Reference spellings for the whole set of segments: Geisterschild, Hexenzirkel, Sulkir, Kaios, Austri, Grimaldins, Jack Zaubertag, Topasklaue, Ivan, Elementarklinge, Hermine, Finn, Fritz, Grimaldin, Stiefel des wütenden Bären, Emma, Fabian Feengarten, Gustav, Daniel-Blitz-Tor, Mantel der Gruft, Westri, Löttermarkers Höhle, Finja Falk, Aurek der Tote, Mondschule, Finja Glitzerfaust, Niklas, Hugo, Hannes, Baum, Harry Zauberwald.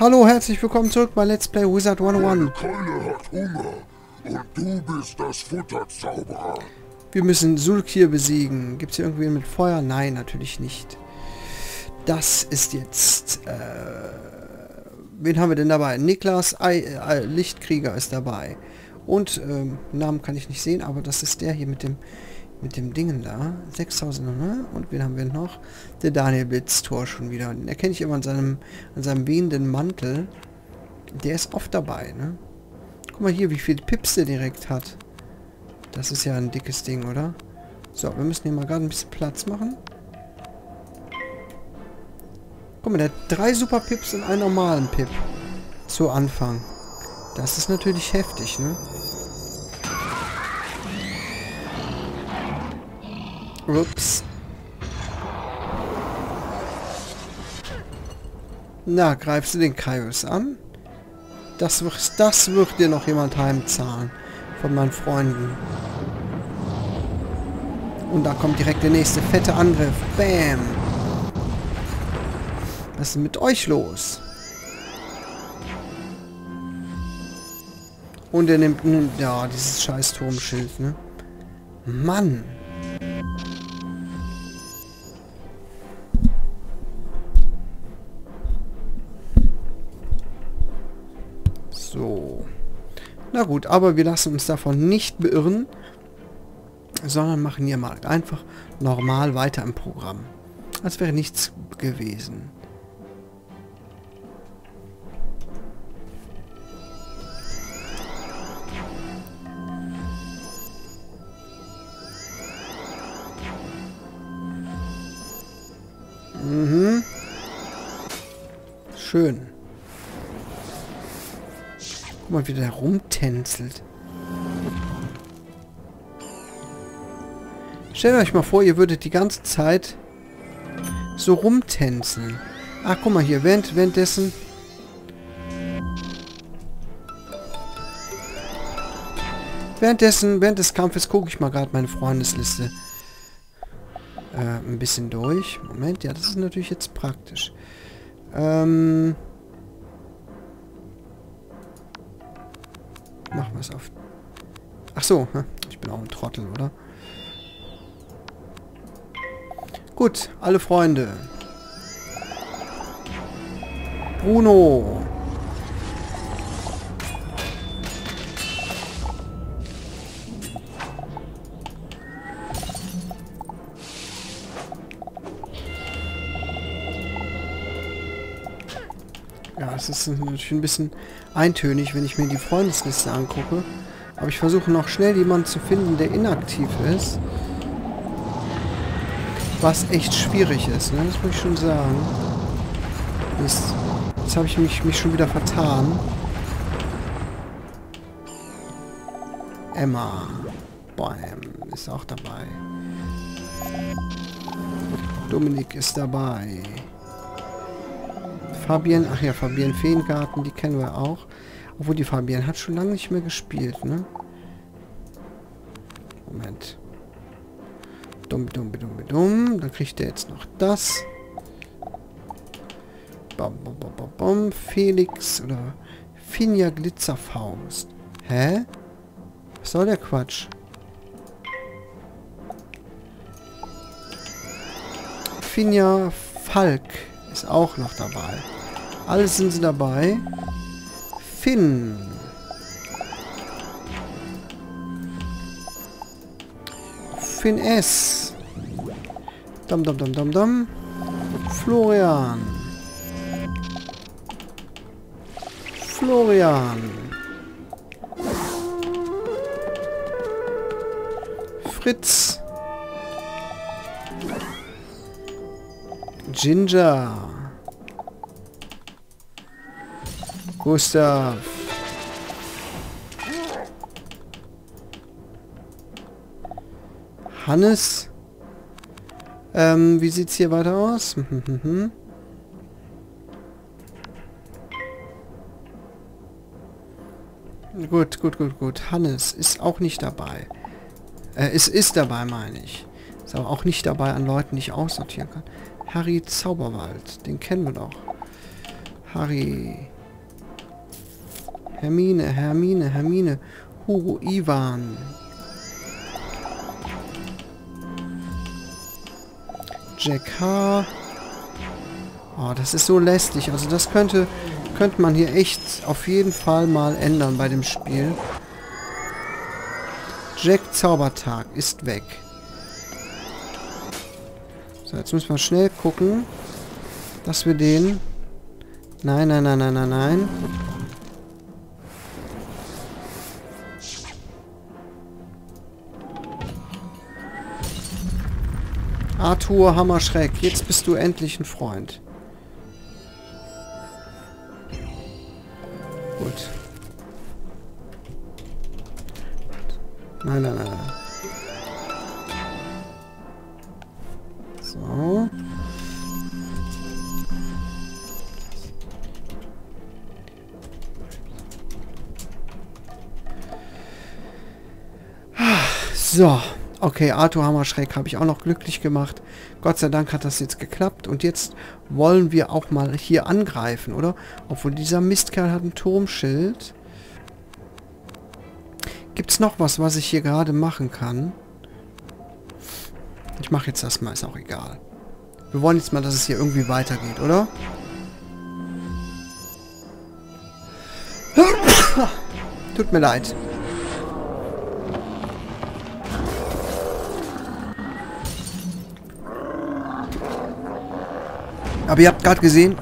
Hallo, herzlich willkommen zurück bei Let's Play Wizard 101. Die Keule hat Hunger und du bist das Futterzauberer. Wir müssen Sulkir besiegen. Gibt es hier irgendwie mit Feuer? Nein, natürlich nicht. Das ist jetzt... wen haben wir denn dabei? Niklas, Lichtkrieger ist dabei. Und Namen kann ich nicht sehen, aber das ist der hier mit dem Dingen da. 6000, ne? Und wen haben wir noch? Der Daniel-Blitz-Tor schon wieder. Den erkenne ich immer an seinem wehenden Mantel. Der ist oft dabei, ne? Guck mal hier, wie viel Pips der direkt hat. Das ist ja ein dickes Ding, oder? So, wir müssen hier mal gerade ein bisschen Platz machen. Guck mal, der hat 3 Super Pips und einen normalen Pip. Zu Anfang. Das ist natürlich heftig, ne? Ups. Na, greifst du den Kaios an? Das wird dir noch jemand heimzahlen. Von meinen Freunden. Und da kommt direkt der nächste fette Angriff. Bam! Was ist denn mit euch los? Und er nimmt... Ja, dieses scheiß Turmschild, ne? Mann! So. Na gut, aber wir lassen uns davon nicht beirren, sondern machen hier mal einfach normal weiter im Programm. Als wäre nichts gewesen. Mhm. Schön. Guck mal, wie der rumtänzelt. Stellt euch mal vor, ihr würdet die ganze Zeit so rumtänzeln. Ach, guck mal hier, währenddessen... Während des Kampfes gucke ich mal gerade meine Freundesliste ein bisschen durch. Moment, ja, das ist natürlich jetzt praktisch. Machen wir es auf... Ach so, ich bin auch ein Trottel, oder? Gut, alle Freunde. Bruno. Das ist natürlich ein bisschen eintönig, wenn ich mir die Freundesliste angucke. Aber ich versuche noch schnell jemanden zu finden, der inaktiv ist. Was echt schwierig ist, ne? Das muss ich schon sagen. Jetzt habe ich mich schon wieder vertan. Emma. Baum ist auch dabei. Dominik ist dabei. Fabian, ach ja, Fabian Feengarten, die kennen wir auch. Obwohl, die Fabian hat schon lange nicht mehr gespielt, ne? Moment. Dumm. Dann kriegt der jetzt noch das. Bam. Felix oder Finja Glitzerfaust. Hä? Was soll der Quatsch? Finja Falk ist auch noch dabei. Alles sind sie dabei. Finn. Finn S. Dum. Florian. Fritz. Ginger. Gustav. Hannes. Wie sieht es hier weiter aus? Gut. Hannes ist auch nicht dabei. Ist dabei, meine ich. Ist aber auch nicht dabei an Leuten, die ich aussortieren kann. Harry Zauberwald, den kennen wir doch. Harry. Hermine, Hermine, Hermine. Hugo, Ivan. Jack H. Oh, das ist so lästig. Also das könnte man hier echt auf jeden Fall mal ändern bei dem Spiel. Jack Zaubertag ist weg. So, jetzt müssen wir schnell gucken, dass wir den... Nein, nein, nein, nein, nein, nein. Arthur Hammerschreck, jetzt bist du endlich ein Freund. Gut. Nein, nein, nein. So. So. Okay, Arthur Hammerschreck habe ich auch noch glücklich gemacht. Gott sei Dank hat das jetzt geklappt. Und jetzt wollen wir auch mal hier angreifen, oder? Obwohl, dieser Mistkerl hat ein Turmschild. Gibt es noch was ich hier gerade machen kann? Ich mache jetzt das mal, ist auch egal. Wir wollen jetzt mal, dass es hier irgendwie weitergeht, oder? Tut mir leid. Aber ihr habt gerade gesehen,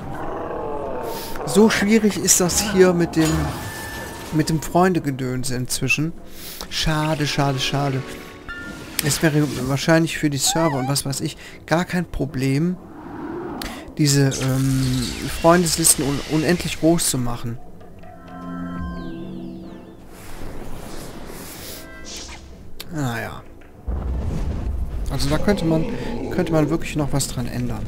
so schwierig ist das hier mit dem Freundegedönse inzwischen. Schade, schade, schade. Es wäre wahrscheinlich für die Server und was weiß ich gar kein Problem, diese Freundeslisten unendlich groß zu machen. Naja. Also da könnte man wirklich noch was dran ändern.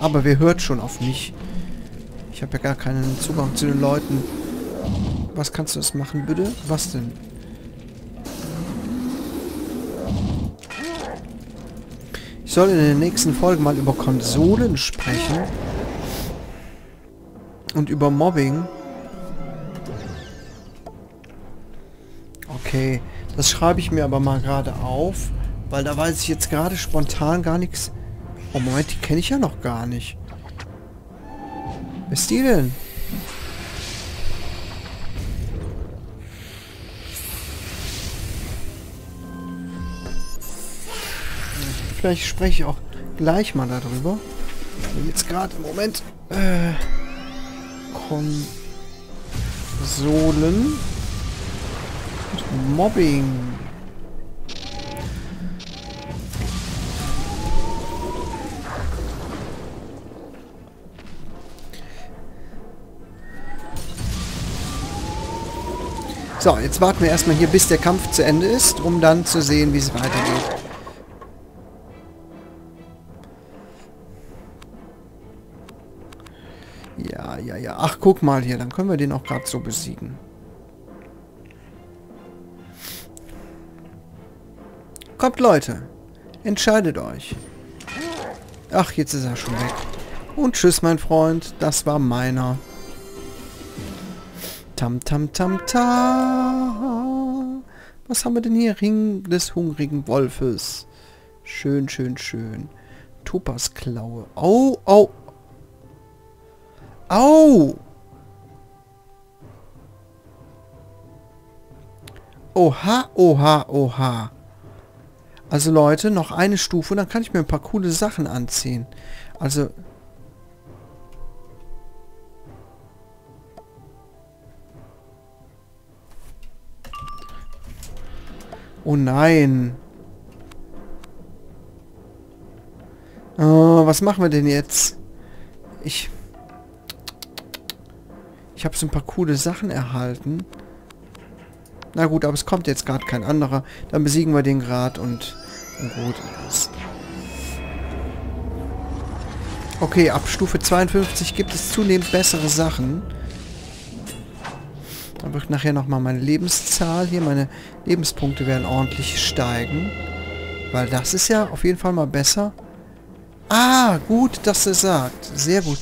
Aber wer hört schon auf mich? Ich habe ja gar keinen Zugang zu den Leuten. Was kannst du das machen, bitte? Was denn? Ich soll in der nächsten Folge mal über Konsolen sprechen. Und über Mobbing. Okay, das schreibe ich mir aber mal gerade auf. Weil da weiß ich jetzt gerade spontan gar nichts... Oh, Moment, die kenne ich ja noch gar nicht. Wer ist die denn? Vielleicht spreche ich auch gleich mal darüber. Jetzt gerade im Moment... Konsolen... und Mobbing... So, jetzt warten wir erstmal hier, bis der Kampf zu Ende ist, um dann zu sehen, wie es weitergeht. Ja, ja, ja. Ach, guck mal hier, dann können wir den auch gerade so besiegen. Kommt, Leute. Entscheidet euch. Ach, jetzt ist er schon weg. Und tschüss, mein Freund. Das war meiner. Tam, tam, tam, ta. Was haben wir denn hier? Ring des hungrigen Wolfes. Schön, schön, schön. Topasklaue. Au, au. Au. Oha, oha, oha. Also Leute, noch eine Stufe, dann kann ich mir ein paar coole Sachen anziehen. Also... Oh nein. Oh, was machen wir denn jetzt? Ich habe so ein paar coole Sachen erhalten. Na gut, aber es kommt jetzt gerade kein anderer. Dann besiegen wir den gerade und gut ist. Okay, ab Stufe 52 gibt es zunehmend bessere Sachen. Dann wird nachher nochmal meine Lebenszahl hier, meine Lebenspunkte werden ordentlich steigen. Weil das ist ja auf jeden Fall mal besser. Ah, gut, dass er sagt. Sehr gut.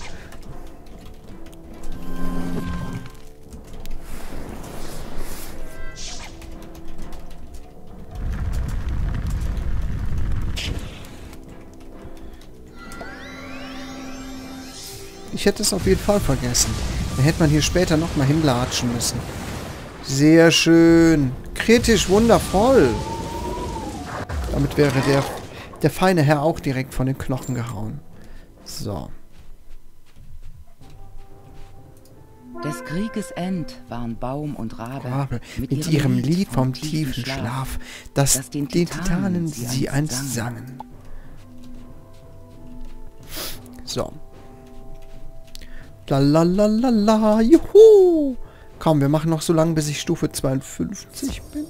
Ich hätte es auf jeden Fall vergessen. Dann hätte man hier später nochmal hinlatschen müssen. Sehr schön. Kritisch, wundervoll. Damit wäre der feine Herr auch direkt von den Knochen gehauen. So. Des Krieges End waren Baum und Rabe mit ihrem Lied vom tiefen Schlaf, das den Titanen sie einst sangen. So. La la la la la, juhu! Komm, wir machen noch so lange, bis ich Stufe 52 bin.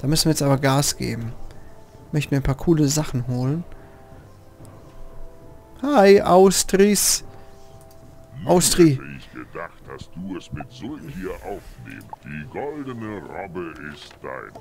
Da müssen wir jetzt aber Gas geben. Möchten wir ein paar coole Sachen holen. Hi, Austris. Austri. Ich gedacht, dass du es mit Sulkir aufnimmst. Die goldene Robbe ist dein.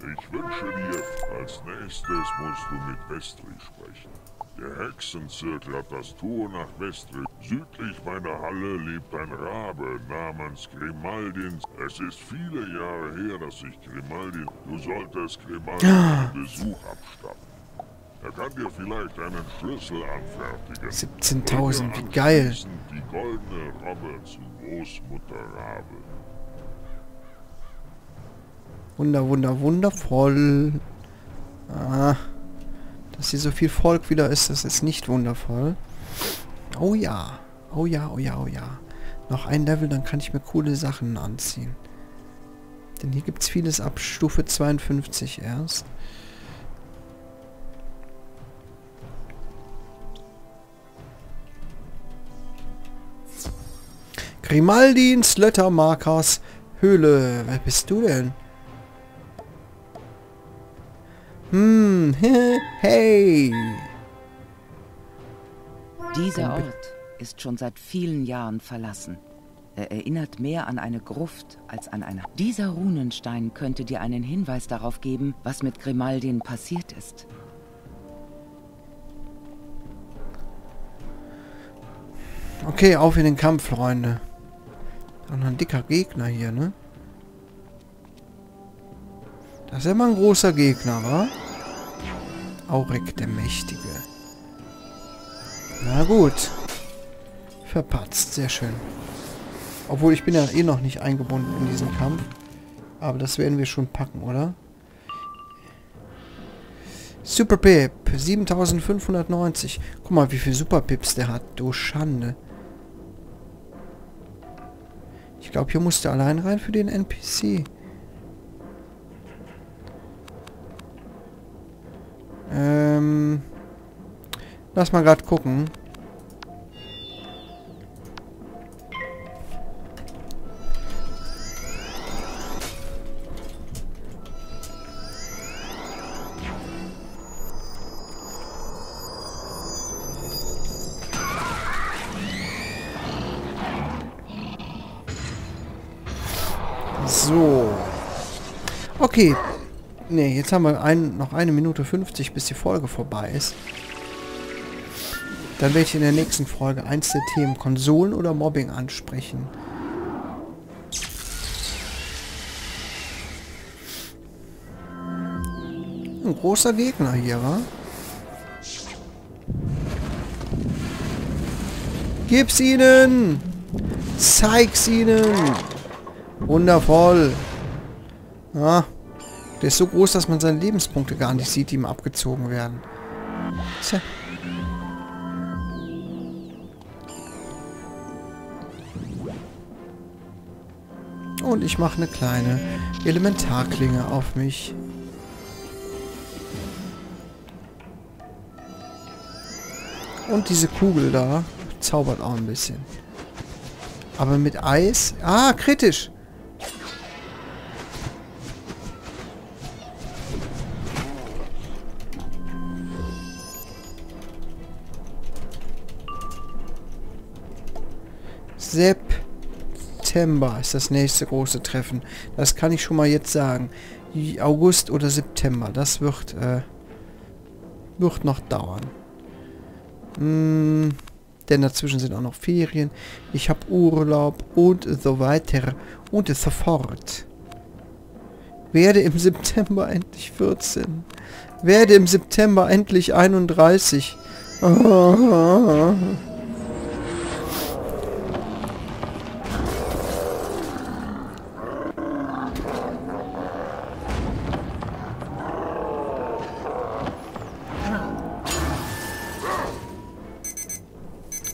Ich wünsche dir, als nächstes musst du mit Westri sprechen. Der Hexenzirkel hat das Tor nach Westri. Südlich meiner Halle lebt ein Rabe namens Grimaldins. Es ist viele Jahre her, dass ich Grimaldin... Du solltest Grimaldin einen Besuch abstatten. Er kann dir vielleicht einen Schlüssel anfertigen. 17.000, wie geil. Die goldene Robbe zu Großmutter Rabe. Wundervoll. Ah. Dass hier so viel Volk wieder ist, das ist nicht wundervoll. Oh ja. Oh ja. Noch ein Level, dann kann ich mir coole Sachen anziehen. Denn hier gibt es vieles ab Stufe 52 erst. Grimaldins Löttermarkers Höhle. Wer bist du denn? Hm, hey. Dieser Ort ist schon seit vielen Jahren verlassen. Er erinnert mehr an eine Gruft als an eine... Dieser Runenstein könnte dir einen Hinweis darauf geben, was mit Grimaldin passiert ist. Okay, auf in den Kampf, Freunde. Und ein dicker Gegner hier, ne? Das ist immer ein großer Gegner, wa? Aurek der Mächtige. Na gut. Verpatzt, sehr schön. Obwohl, ich bin ja eh noch nicht eingebunden in diesen Kampf. Aber das werden wir schon packen, oder? Super Pip, 7590. Guck mal, wie viel Super Pips der hat. Du Schande. Ich glaube, hier musste allein rein für den NPC. Lass mal gerade gucken. So. Okay. Ne, jetzt haben wir noch 1 Minute 50, bis die Folge vorbei ist. Dann werde ich in der nächsten Folge eins der Themen Konsolen oder Mobbing ansprechen. Ein großer Gegner hier, wa? Gib's ihnen! Zeig's ihnen! Wundervoll! Ah. Der ist so groß, dass man seine Lebenspunkte gar nicht sieht, die ihm abgezogen werden. Tja. Und ich mache eine kleine Elementarklinge auf mich. Und diese Kugel da zaubert auch ein bisschen. Aber mit Eis... Ah, kritisch! September ist das nächste große Treffen. Das kann ich schon mal jetzt sagen. August oder September. Das wird noch dauern. Denn dazwischen sind auch noch Ferien. Ich habe Urlaub und so weiter und so fort. Werde im September endlich 14. Werde im September endlich 31. Oh.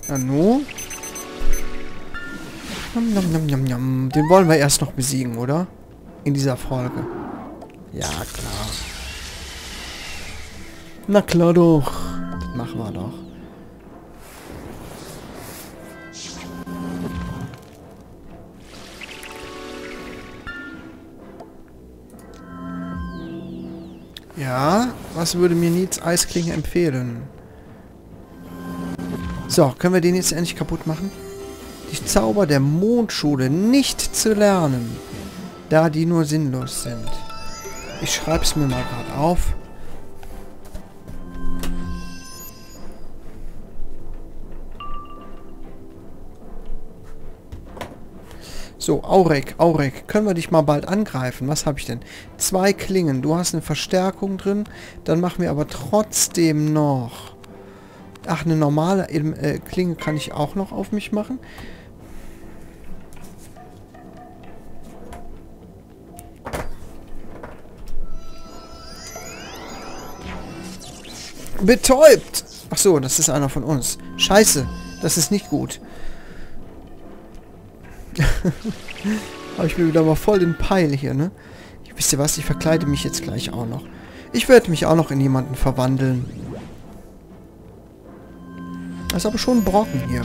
Anno? Den wollen wir erst noch besiegen, oder? In dieser Folge. Ja, klar. Na klar doch. Das machen wir doch. Ja, was würde mir Needs Eisklinge empfehlen? So, können wir den jetzt endlich kaputt machen? Die Zauber der Mondschule nicht zu lernen, da die nur sinnlos sind. Ich schreibe es mir mal gerade auf. So, Aurek, können wir dich mal bald angreifen? Was habe ich denn? 2 Klingen, du hast eine Verstärkung drin, dann machen wir aber trotzdem noch... Ach, eine normale Klinge kann ich auch noch auf mich machen. Betäubt! Ach so, das ist einer von uns. Scheiße, das ist nicht gut. Habe ich mir wieder mal voll den Peil hier, ne? Wisst ihr was, ich verkleide mich jetzt gleich auch noch. Ich werde mich auch noch in jemanden verwandeln. Das ist aber schon ein Brocken hier,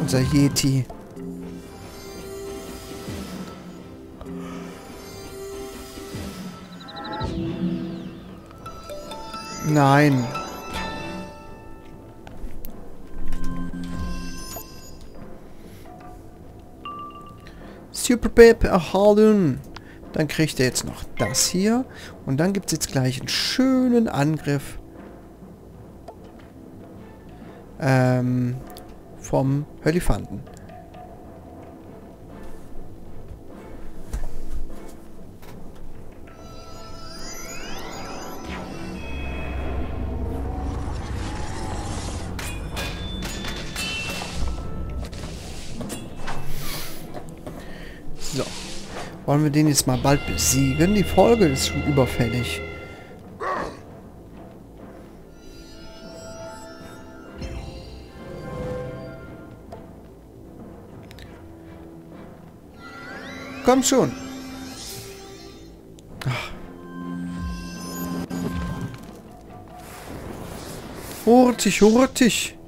unser Yeti. Nein. Super Pep erhalten. Dann kriegt er jetzt noch das hier. Und dann gibt es jetzt gleich einen schönen Angriff. Vom Höllifanten. So. Wollen wir den jetzt mal bald besiegen? Die Folge ist schon überfällig. Komm schon. Ach. Hurtig.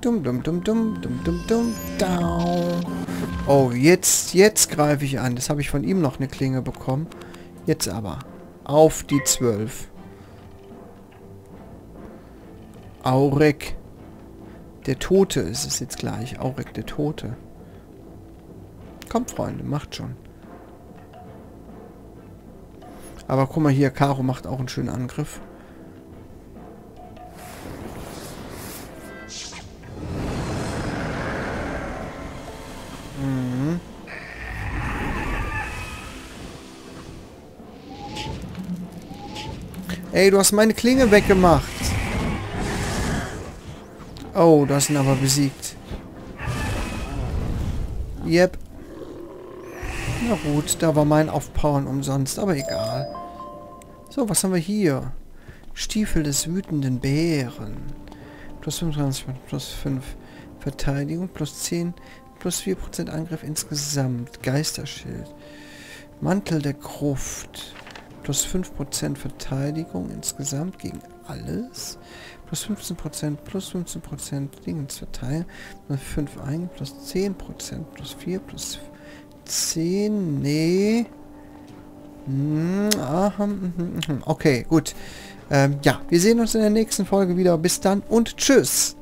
Dum. Oh, jetzt greife ich an. Das habe ich von ihm noch eine Klinge bekommen. Jetzt aber. Auf die 12. Aurek der Tote ist es jetzt gleich. Aurek der Tote. Kommt, Freunde, macht schon. Aber guck mal hier, Karo macht auch einen schönen Angriff. Ey, du hast meine Klinge weggemacht. Oh, du hast ihn aber besiegt. Yep. Na gut, da war mein Aufpowern umsonst, aber egal. So, was haben wir hier? Stiefel des wütenden Bären. Plus 25, plus 5 Verteidigung, plus 10, plus 4% Angriff insgesamt. Geisterschild. Mantel der Gruft. Plus 5% Verteidigung insgesamt gegen alles. Plus 15%, plus 15% Dingens verteilen. Plus 5 ein, plus 10%, plus 4, plus 10. Nee. Okay, gut. Ja, wir sehen uns in der nächsten Folge wieder. Bis dann und tschüss.